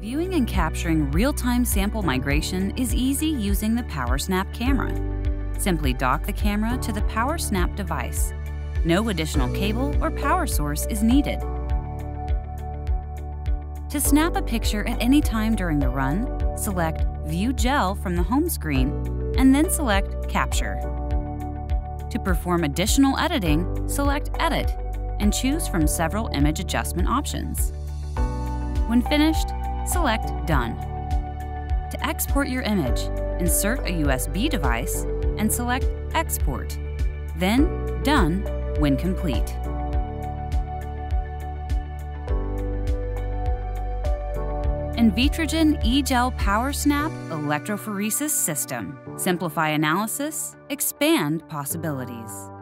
Viewing and capturing real-time sample migration is easy using the Power Snap camera. Simply dock the camera to the Power Snap device. No additional cable or power source is needed. To snap a picture at any time during the run, select View Gel from the home screen and then select Capture. To perform additional editing, select Edit and choose from several image adjustment options. When finished, select Done. To export your image, insert a USB device and select Export, then Done when complete. Invitrogen E-Gel Power Snap Electrophoresis System. Simplify analysis, expand possibilities.